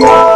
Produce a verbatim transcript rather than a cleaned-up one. Whoa!